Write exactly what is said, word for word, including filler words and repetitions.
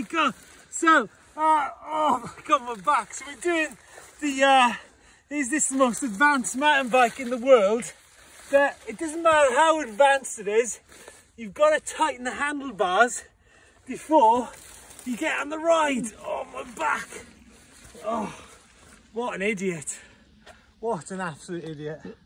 my God. So, uh, oh my God, my back. So we're doing the, uh, is this the most advanced mountain bike in the world? That it doesn't matter how advanced it is, you've got to tighten the handlebars before you get on the ride. Oh, my back. Oh, what an idiot. What an absolute idiot.